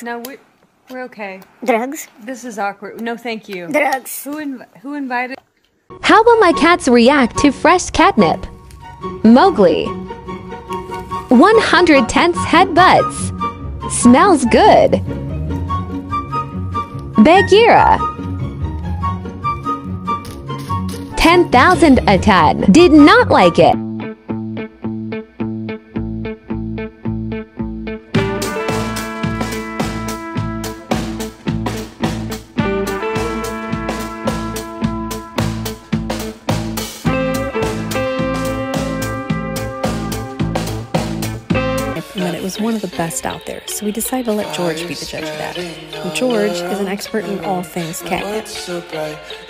Drugs. No, we're okay. Drugs? This is awkward. No, thank you. Drugs. Who invited? How will my cats react to fresh catnip? Mowgli. 110 headbutts. Smells good. Bagheera. 10,000 a ton. Did not like it. And it was one of the best out there, so we decided to let George be the judge of that. And George is an expert in all things catnip.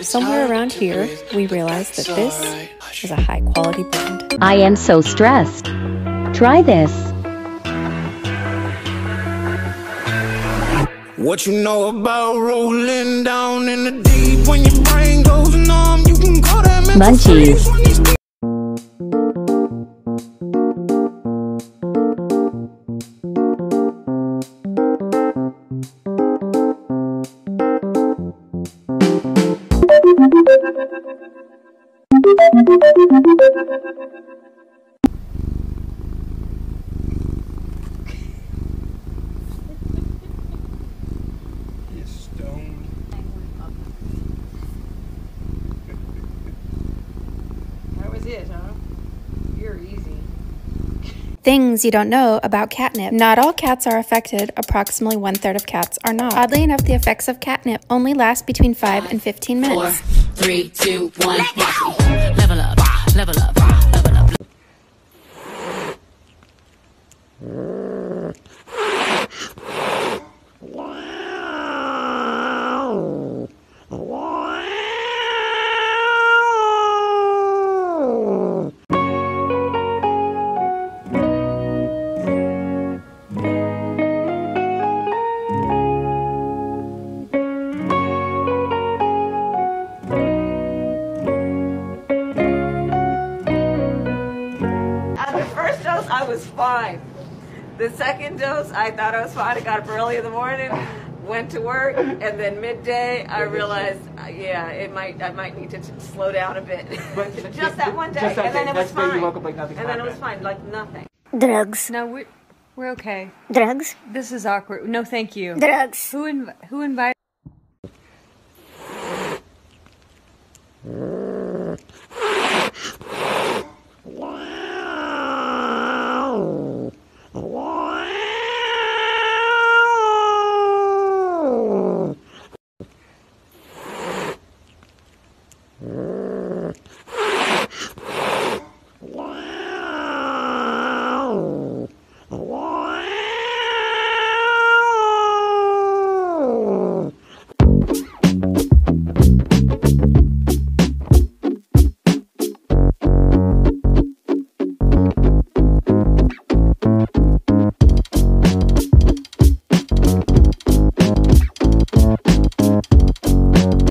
Somewhere around here, we realized that this is a high-quality blend. I am so stressed. Try this. What you know about rolling down in the deep when your brain goes numb, you can call that munchies. Things you don't know about catnip. Not all cats are affected. Approximately 1/3 of cats are not. Oddly enough, the effects of catnip only last between 5 and 15 minutes. 4, 3, 2, 1. Level up, level up, level up. I was fine. The second dose, I thought I was fine. I got up early in the morning, went to work, and then midday, I realized, yeah, I might need to slow down a bit. But just that one day, and then it was fine. You woke up like nothing. And then it was fine, like nothing. Drugs. No, we're okay. Drugs. This is awkward. No, thank you. Drugs. Who invited?